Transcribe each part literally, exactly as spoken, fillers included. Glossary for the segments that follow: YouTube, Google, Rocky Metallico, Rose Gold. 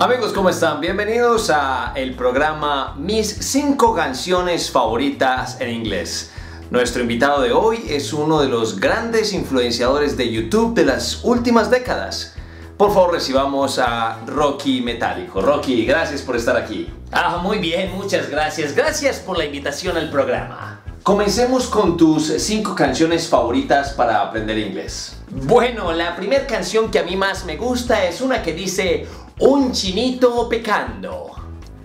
Amigos, ¿cómo están? Bienvenidos a el programa Mis cinco canciones favoritas en inglés. Nuestro invitado de hoy es uno de los grandes influenciadores de YouTube de las últimas décadas. Por favor, recibamos a Rocky Metallico. Rocky, gracias por estar aquí. Ah, muy bien, muchas gracias. Gracias por la invitación al programa. Comencemos con tus cinco canciones favoritas para aprender inglés. Bueno, la primera canción que a mí más me gusta es una que dice un chinito pecando.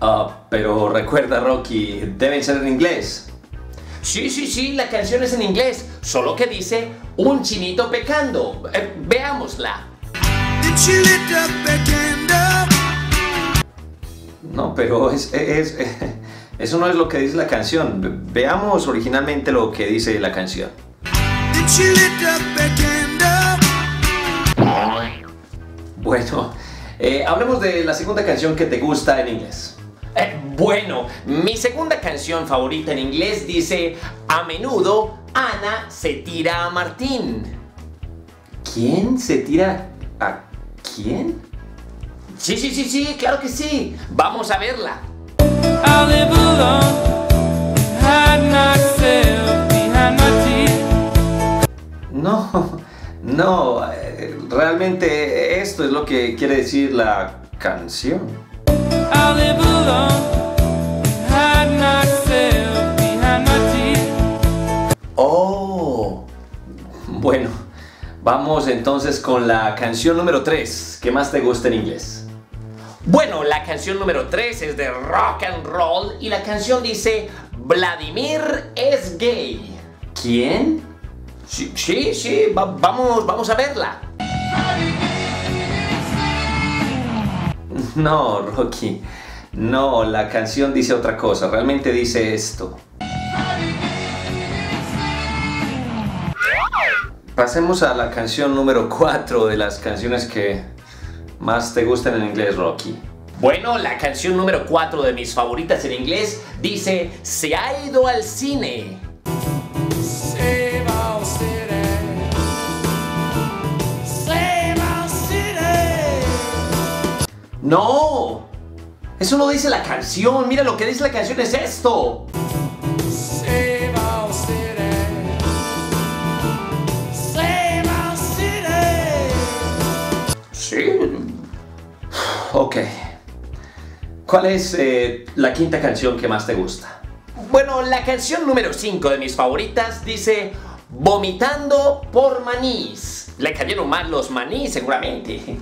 Ah, uh, pero recuerda, Rocky, deben ser en inglés. Sí, sí, sí, la canción es en inglés, solo que dice un chinito pecando. Eh, veámosla. No, pero es, es, es, eso no es lo que dice la canción. Veamos originalmente lo que dice la canción. Bueno, eh, hablemos de la segunda canción que te gusta en inglés. Eh, bueno, mi segunda canción favorita en inglés dice: a menudo Ana se tira a Martín. ¿Quién se tira a ¿Quién? Sí, sí, sí, sí, claro que sí. Vamos a verla. No, no, realmente esto es lo que quiere decir la canción. Oh, bueno. Vamos entonces con la canción número tres. ¿Qué más te gusta en inglés? Bueno, la canción número tres es de rock and roll y la canción dice Vladimir es gay. ¿Quién? Sí, sí, sí, va, vamos, vamos a verla. No, Rocky, no, la canción dice otra cosa, realmente dice esto. Pasemos a la canción número cuatro de las canciones que más te gustan en inglés, Rocky. Bueno, la canción número cuatro de mis favoritas en inglés dice se ha ido al cine. Se va al cine. Se va al cine. No, eso no dice la canción. Mira, lo que dice la canción es esto. Ok, ¿cuál es eh, la quinta canción que más te gusta? Bueno, la canción número cinco de mis favoritas dice vomitando por manís. Le cayeron mal los manís seguramente.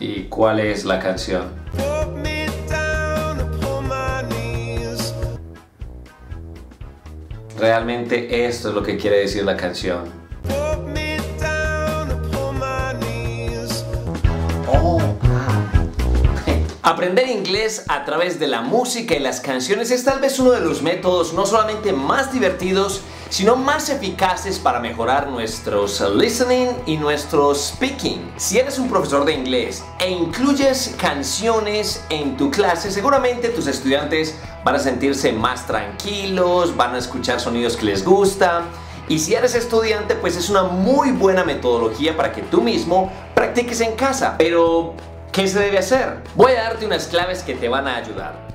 ¿Y cuál es la canción? Put me down upon my knees. Realmente esto es lo que quiere decir la canción. Aprender inglés a través de la música y las canciones es tal vez uno de los métodos no solamente más divertidos, sino más eficaces para mejorar nuestros listening y nuestro speaking. Si eres un profesor de inglés e incluyes canciones en tu clase, seguramente tus estudiantes van a sentirse más tranquilos, van a escuchar sonidos que les gustan. Y si eres estudiante, pues es una muy buena metodología para que tú mismo practiques en casa. Pero ¿qué se debe hacer? Voy a darte unas claves que te van a ayudar.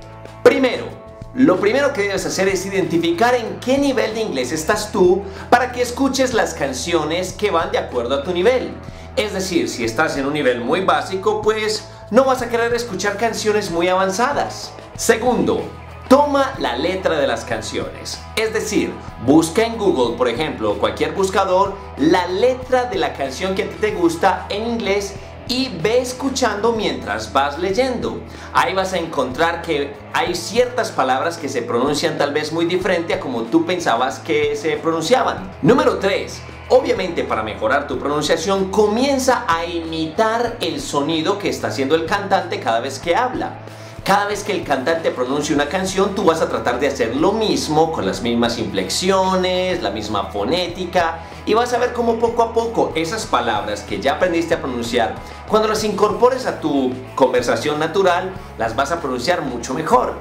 Primero, lo primero que debes hacer es identificar en qué nivel de inglés estás tú para que escuches las canciones que van de acuerdo a tu nivel. Es decir, si estás en un nivel muy básico, pues no vas a querer escuchar canciones muy avanzadas. Segundo, toma la letra de las canciones. Es decir, busca en Google, por ejemplo, cualquier buscador, la letra de la canción que a ti te gusta en inglés y ve escuchando mientras vas leyendo. Ahí vas a encontrar que hay ciertas palabras que se pronuncian tal vez muy diferente a como tú pensabas que se pronunciaban. Número tres. Obviamente, para mejorar tu pronunciación, comienza a imitar el sonido que está haciendo el cantante cada vez que habla. Cada vez que el cantante pronuncia una canción, tú vas a tratar de hacer lo mismo con las mismas inflexiones, la misma fonética, y vas a ver cómo poco a poco esas palabras que ya aprendiste a pronunciar, cuando las incorpores a tu conversación natural, las vas a pronunciar mucho mejor.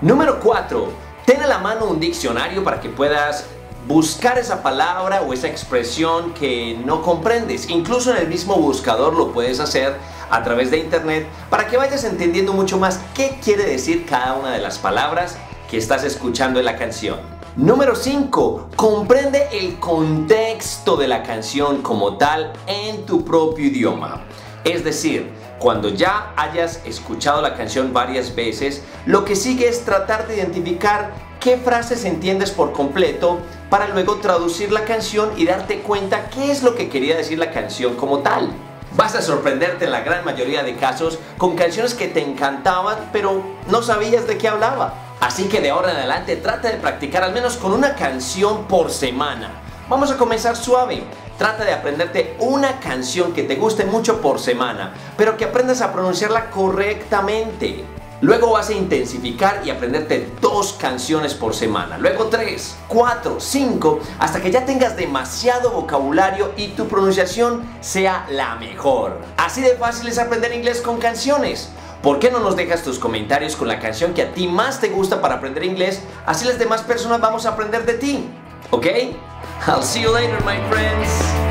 Número cuatro. Ten a la mano un diccionario para que puedas buscar esa palabra o esa expresión que no comprendes. Incluso en el mismo buscador lo puedes hacer a través de internet para que vayas entendiendo mucho más qué quiere decir cada una de las palabras que estás escuchando en la canción. Número cinco. Comprende el contexto de la canción como tal en tu propio idioma. Es decir, cuando ya hayas escuchado la canción varias veces, lo que sigue es tratar de identificar qué frases entiendes por completo para luego traducir la canción y darte cuenta qué es lo que quería decir la canción como tal. Vas a sorprenderte en la gran mayoría de casos con canciones que te encantaban pero no sabías de qué hablaba. Así que de ahora en adelante trata de practicar al menos con una canción por semana. Vamos a comenzar suave. Trata de aprenderte una canción que te guste mucho por semana, pero que aprendas a pronunciarla correctamente. Luego vas a intensificar y aprenderte dos canciones por semana, luego tres, cuatro, cinco, hasta que ya tengas demasiado vocabulario y tu pronunciación sea la mejor. Así de fácil es aprender inglés con canciones. ¿Por qué no nos dejas tus comentarios con la canción que a ti más te gusta para aprender inglés? Así las demás personas vamos a aprender de ti, ¿ok? I'll see you later, my friends.